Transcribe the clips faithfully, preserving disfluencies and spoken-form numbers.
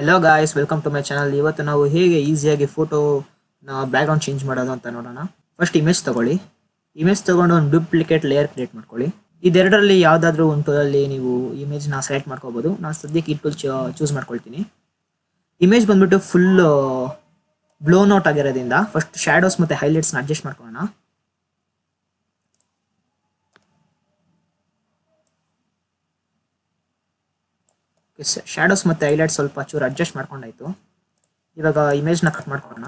Hello guys, welcome to my channel. ಇವತ್ತು ನಾವು ಹೇಗೆ ಈಜಿಯಾಗಿ ಫೋಟೋ ನ ಬ್ಯಾಕ್ ಗ್ರೌಂಡ್ ಚೇಂಜ್ ಮಾಡೋದು ಅಂತ ನೋಡೋಣ. ಫಸ್ಟ್ ಇಮೇಜ್ ತಗೊಳ್ಳಿ. ಇಮೇಜ್ ತಗೊಂಡು ಒಂದು ಡೂಪ್ಲಿಕೇಟ್ ಲೇಯರ್ ಕ್ರಿಯೇಟ್ ಮಾಡ್ಕೊಳ್ಳಿ. ಇದೆರಡರಲ್ಲಿ ಯಾವುದಾದ್ರೂ ಒಂದು ಟೂಲಲ್ಲಿ ನೀವು ಇಮೇಜ್ ನ ಸೆಲೆಕ್ಟ್ ಮಾಡ್ಕೋಬಹುದು. ನಾನು ಸದ್ಯಕ್ಕೆ ಈ ಟೂಲ್ ಚೂಸ್ ಮಾಡ್ಕೊಳ್ತೀನಿ. ಇಮೇಜ್ ಬಂದ್ಬಿಟ್ಟು ಫುಲ್ ಬ್ಲೋನ್ ಔಟ್ ಆಗಿರೋದ್ರಿಂದ ಫಸ್ಟ್ ಶ್ಯಾಡೋಸ್ ಮತ್ತೆ ಹೈಲೈಟ್ಸ್ ನ ಅಡ್ಜಸ್ಟ್ ಮಾಡ್ಕೊಳ್ಳೋಣ. ಶಾಡೋಸ್ ಮತ್ತು ಹೈಲೈಟ್ಸ್ ಸ್ವಲ್ಪ ಚೂರು ಅಡ್ಜಸ್ಟ್ ಮಾಡ್ಕೊಂಡಾಯಿತು. ಇವಾಗ ಇಮೇಜ್ನ ಕಟ್ ಮಾಡ್ಕೊಳ್ಳೋಣ.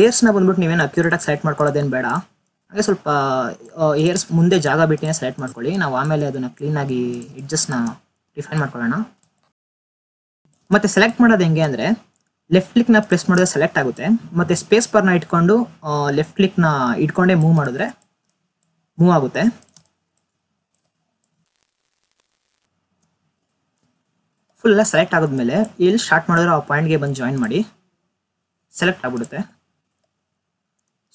ಹೇರ್ಸ್ನ ಬಂದ್ಬಿಟ್ಟು ನೀವೇನು ಅಕ್ಯುರೇಟಾಗಿ ಸೆಲೆಕ್ಟ್ ಮಾಡ್ಕೊಳ್ಳೋದೇನು ಬೇಡ, ಹಾಗೆ ಸ್ವಲ್ಪ ಹೇರ್ಸ್ ಮುಂದೆ ಜಾಗ ಬಿಟ್ಟಿನೇ ಸೆಲೆಕ್ಟ್ ಮಾಡ್ಕೊಳ್ಳಿ. ನಾವು ಆಮೇಲೆ ಅದನ್ನು ಕ್ಲೀನಾಗಿ ಎಡ್ಜಸ್ಟ್ನ ರಿಫೈನ್ ಮಾಡ್ಕೊಳ್ಳೋಣ. ಮತ್ತು ಸೆಲೆಕ್ಟ್ ಮಾಡೋದು ಹೆಂಗೆ ಅಂದರೆ, ಲೆಫ್ಟ್ ಕ್ಲಿಕ್ನ ಪ್ರೆಸ್ ಮಾಡಿದ್ರೆ ಸೆಲೆಕ್ಟ್ ಆಗುತ್ತೆ, ಮತ್ತು ಸ್ಪೇಸ್ ಬಾರ್ನ ಇಟ್ಕೊಂಡು ಲೆಫ್ಟ್ ಕ್ಲಿಕ್ನ ಇಟ್ಕೊಂಡೇ ಮೂವ್ ಮಾಡಿದ್ರೆ ಮೂವ್ ಆಗುತ್ತೆ. ಫುಲ್ ಎಲ್ಲ ಸೆಲೆಕ್ಟ್ ಆಗೋದ್ಮೇಲೆ ಎಲ್ಲಿ ಸ್ಟಾರ್ಟ್ ಮಾಡಿದ್ರೆ ಆ ಪಾಯಿಂಟ್ಗೆ ಬಂದು ಜಾಯಿನ್ ಮಾಡಿ, ಸೆಲೆಕ್ಟ್ ಆಗಿಬಿಡುತ್ತೆ.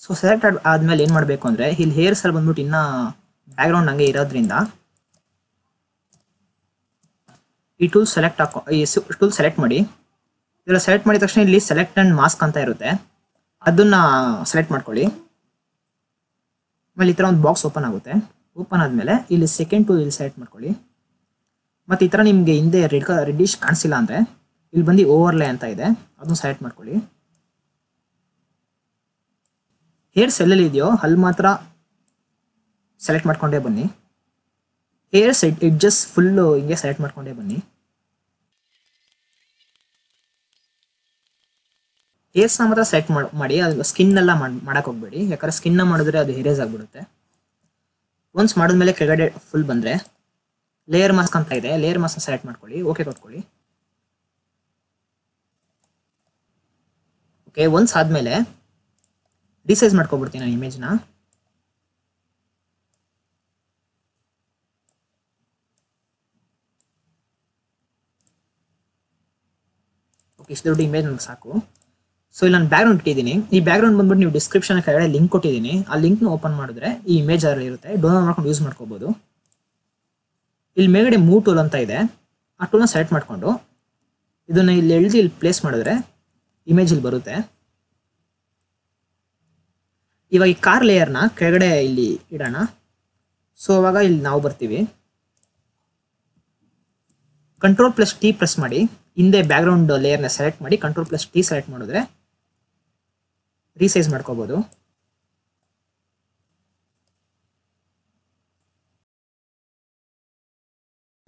ಸೊ ಸೆಲೆಕ್ಟ್ ಆದಮೇಲೆ ಏನು ಮಾಡಬೇಕು ಅಂದರೆ, ಇಲ್ಲಿ ಹೇರ್ಸ್ ಅಲ್ಲಿ ಬಂದ್ಬಿಟ್ಟು ಇನ್ನೂ ಬ್ಯಾಕ್ಗ್ರೌಂಡ್ ಹಂಗೆ ಇರೋದ್ರಿಂದ ಈ ಟೂಲ್ ಸೆಲೆಕ್ಟ್ ಹಾಕೋ ಈ ಟೂಲ್ ಸೆಲೆಕ್ಟ್ ಮಾಡಿ. ಇದೆಲ್ಲ ಸೆಲೆಕ್ಟ್ ಮಾಡಿದ ತಕ್ಷಣ ಇಲ್ಲಿ ಸೆಲೆಕ್ಟ್ ಆ್ಯಂಡ್ ಮಾಸ್ಕ್ ಅಂತ ಇರುತ್ತೆ, ಅದನ್ನು ಸೆಲೆಕ್ಟ್ ಮಾಡ್ಕೊಳ್ಳಿ. ಆಮೇಲೆ ಈ ಥರ ಒಂದು ಬಾಕ್ಸ್ ಓಪನ್ ಆಗುತ್ತೆ. ಓಪನ್ ಆದಮೇಲೆ ಇಲ್ಲಿ ಸೆಕೆಂಡ್ ಟೂಲ್ ಇಲ್ಲಿ ಸೆಲೆಕ್ಟ್ ಮಾಡ್ಕೊಳ್ಳಿ. ಮತ್ತು ಈ ಥರ ನಿಮಗೆ ಹಿಂದೆ ರೆಡ್ ರೆಡ್ಡಿಶ್ ಕಾಣಿಸಿಲ್ಲ ಅಂದರೆ ಇಲ್ಲಿ ಬಂದು ಓವರ್ಲೇ ಅಂತ ಇದೆ, ಅದನ್ನು ಸೆಲೆಕ್ಟ್ ಮಾಡ್ಕೊಳ್ಳಿ. ಹೇರ್ಸ್ ಎಲ್ಲೆಲ್ಲಿ ಇದೆಯೋ ಅಲ್ಲಿ ಮಾತ್ರ ಸೆಲೆಕ್ಟ್ ಮಾಡ್ಕೊಂಡೇ ಬನ್ನಿ. ಹೇರ್ಸ್ ಎಡ್ಜಸ್ ಫುಲ್ಲು ಹಿಂಗೆ ಸೆಲೆಕ್ಟ್ ಮಾಡ್ಕೊಂಡೇ ಬನ್ನಿ. ಹೇರ್ಸ್ನ ಮಾತ್ರ ಸೆಲೆಕ್ಟ್ ಮಾಡಿ, ಅದು ಸ್ಕಿನ್ನೆಲ್ಲ ಮಾಡೋಕ್ಕೆ ಹೋಗಬೇಡಿ, ಯಾಕಂದರೆ ಸ್ಕಿನ್ನ ಮಾಡಿದ್ರೆ ಅದು ಎರೇಸ್ ಆಗಿಬಿಡುತ್ತೆ. ಒನ್ಸ್ ಮಾಡಿದ್ಮೇಲೆ ಕೆಳಗಡೆ ಫುಲ್ ಬಂದರೆ ಲೇಯರ್ ಮಾಸ್ಕ್ ಅಂತ ಇದೆ, ಲೇಯರ್ ಮಾಸ್ಕ್ನ ಸೆಲೆಕ್ಟ್ ಮಾಡ್ಕೊಳ್ಳಿ, ಓಕೆ ಕೊಟ್ಕೊಳ್ಳಿ. ಓಕೆ, ಒನ್ಸ್ ಆದಮೇಲೆ ರಿಸೈಸ್ ಮಾಡ್ಕೊಬಿಡ್ತೀನಿ ನಾನು ಇಮೇಜ್ನ. ಓಕೆ, ಇಷ್ಟು ದೊಡ್ಡ ಇಮೇಜ್ ನನಗೆ ಸಾಕು. ಸೊ ಇಲ್ಲಿ ನಾನು ಬ್ಯಾಕ್ಗ್ರೌಂಡ್ ಇಟ್ಟಿದ್ದೀನಿ. ಈ ಬ್ಯಾಕ್ಗ್ರೌಂಡ್ ಬಂದ್ಬಿಟ್ಟು ನೀವು ಡಿಸ್ಕ್ರಿಪ್ಷನ್ ಕೆಳಗಡೆ ಲಿಂಕ್ ಕೊಟ್ಟಿದ್ದೀನಿ, ಆ ಲಿಂಕ್ನ ಓಪನ್ ಮಾಡಿದ್ರೆ ಈ ಇಮೇಜ್ ಅಲ್ಲಿ ಇರುತ್ತೆ, ಡೌನ್ಲೋಡ್ ಮಾಡ್ಕೊಂಡು ಯೂಸ್ ಮಾಡ್ಕೋಬೋದು. ಇಲ್ಲಿ ಮೇಲ್ಗಡೆ ಮೂವ್ ಟೂಲ್ ಅಂತ ಇದೆ, ಆ ಟೂಲ್ನ ಸೆಲೆಕ್ಟ್ ಮಾಡಿಕೊಂಡು ಇದನ್ನು ಇಲ್ಲಿ ಎಳ್ದು ಇಲ್ಲಿ ಪ್ಲೇಸ್ ಮಾಡಿದ್ರೆ ಇಮೇಜ್ ಇಲ್ಲಿ ಬರುತ್ತೆ. ಇವಾಗ ಈ ಕಾರ್ ಲೇಯರ್ನ ಕೆಳಗಡೆ ಇಲ್ಲಿ ಇಡೋಣ. ಸೊ ಅವಾಗ ಇಲ್ಲಿ ನಾವು ಬರ್ತೀವಿ, ಕಂಟ್ರೋಲ್ ಪ್ಲಸ್ ಟಿ ಪ್ರೆಸ್ ಮಾಡಿ ಹಿಂದೆ ಬ್ಯಾಕ್ಗ್ರೌಂಡ್ ಲೇಯರ್ನ ಸೆಲೆಕ್ಟ್ ಮಾಡಿ ಕಂಟ್ರೋಲ್ ಪ್ಲಸ್ ಟಿ ಸೆಲೆಕ್ಟ್ ಮಾಡಿದ್ರೆ ರೀಸೈಸ್ ಮಾಡ್ಕೋಬೋದು.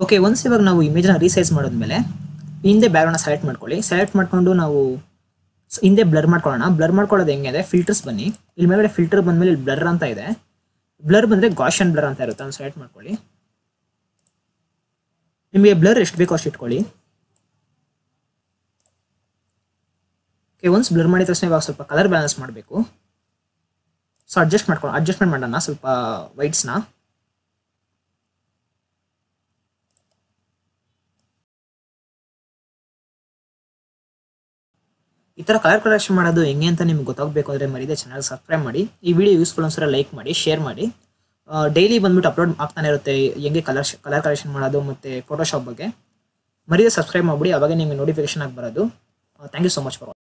ಓಕೆ, ಒನ್ಸ್ ಇವಾಗ ನಾವು ಇಮೇಜ್ನ ರೀಸೈಸ್ ಮಾಡಿದ್ಮೇಲೆ ಹಿಂದೆ ಬ್ಯಾಕ್ಗ್ರೌಂಡ್ನ ಸೆಲೆಕ್ಟ್ ಮಾಡ್ಕೊಳ್ಳಿ. ಸೆಲೆಕ್ಟ್ ಮಾಡಿಕೊಂಡು ನಾವು ಹಿಂದೆ ಬ್ಲರ್ ಮಾಡ್ಕೊಳ್ಳೋಣ. ಬ್ಲರ್ ಮಾಡ್ಕೊಳ್ಳೋದು ಹೆಂಗೆ ಅಂದರೆ, ಫಿಲ್ಟರ್ಸ್ ಬನ್ನಿ, ಇಲ್ಲಿ ಮೇಲ್ಗಡೆ ಫಿಲ್ಟರ್ ಬಂದಮೇಲೆ ಇಲ್ಲಿ ಬ್ಲರ್ ಅಂತ ಇದೆ, ಬ್ಲರ್ ಬಂದರೆ ಗಾಷನ್ ಬ್ಲರ್ ಅಂತ ಇರುತ್ತೆ, ಅದನ್ನು ಸೆಲೆಕ್ಟ್ ಮಾಡ್ಕೊಳ್ಳಿ. ನಿಮಗೆ ಬ್ಲರ್ ಎಷ್ಟು ಬೇಕೋ ಅಷ್ಟು ಇಟ್ಕೊಳ್ಳಿ. ಓಕೆ, ಒನ್ಸ್ ಬ್ಲರ್ ಮಾಡಿದ ತಕ್ಷಣ ಇವಾಗ ಸ್ವಲ್ಪ ಕಲರ್ ಬ್ಯಾಲೆನ್ಸ್ ಮಾಡಬೇಕು. ಸೊ ಅಡ್ಜಸ್ಟ್ ಮಾಡ್ಕೊಳ್ಳೋಣ, ಅಡ್ಜಸ್ಟ್ಮೆಂಟ್ ಮಾಡೋಣ ಸ್ವಲ್ಪ ವೈಟ್ಸ್ನ. ಈ ಥರ ಕಲರ್ ಕರೆಕ್ಷನ್ ಮಾಡೋದು ಹೆಂಗೆ ಅಂತ ನಿಮ್ಗೆ ಗೊತ್ತಾಗಬೇಕು ಅಂದರೆ ಮರಿದೆ ಚಾನಲ್ ಸಬ್ಸ್ಕ್ರೈಬ್ ಮಾಡಿ. ಈ ವಿಡಿಯೋ ಯೂಸ್ಫುಲ್ ಅನ್ಸೋರೆ ಲೈಕ್ ಮಾಡಿ, ಶೇರ್ ಮಾಡಿ. ಡೈಲಿ ಬಂದ್ಬಿಟ್ಟು ಅಪ್ಲೋಡ್ ಆಗ್ತಾನೆ ಇರುತ್ತೆ ಹೆಂಗೆ ಕಲರ್ ಕಲರ್ ಕರೆಕ್ಷನ್ ಮಾಡೋದು ಮತ್ತು ಫೋಟೋಶಾಪ್ ಬಗ್ಗೆ. ಮರಿದೆ ಸಬ್ಸ್ಕ್ರೈಬ್ ಮಾಡಿಬಿಡಿ, ಅವಾಗ ನಿಮಗೆ ನೋಟಿಫಿಕೇಶನ್ ಆಗಿ ಬರೋದು. Thank you so much for watching.